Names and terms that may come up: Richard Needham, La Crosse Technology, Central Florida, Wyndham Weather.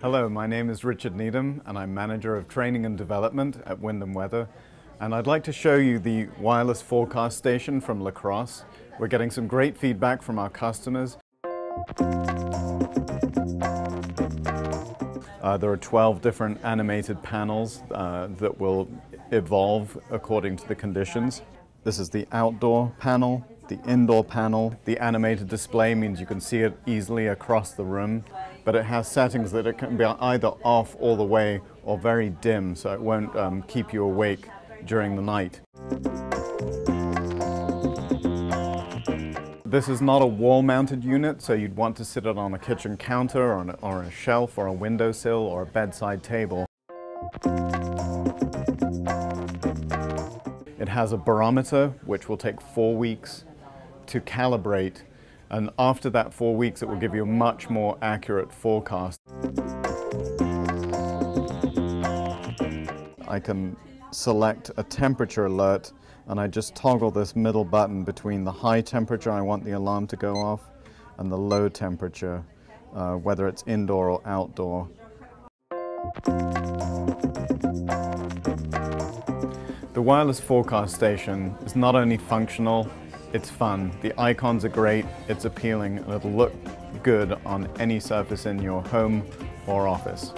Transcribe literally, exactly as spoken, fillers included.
Hello, my name is Richard Needham and I'm Manager of Training and Development at Wyndham Weather, and I'd like to show you the wireless forecast station from La Crosse. We're getting some great feedback from our customers. Uh, there are twelve different animated panels uh, that will evolve according to the conditions. This is the outdoor panel, the indoor panel. The animated display means you can see it easily across the room, but it has settings that it can be either off all the way or very dim, so it won't um, keep you awake during the night. This is not a wall-mounted unit, so you'd want to sit it on a kitchen counter or on a, or a shelf or a windowsill or a bedside table. It has a barometer, which will take four weeks to calibrate, and after that four weeks it will give you a much more accurate forecast. I can select a temperature alert, and I just toggle this middle button between the high temperature, I want the alarm to go off, and the low temperature, uh, whether it's indoor or outdoor. The wireless forecast station is not only functional, it's fun. The icons are great, it's appealing, and it'll look good on any surface in your home or office.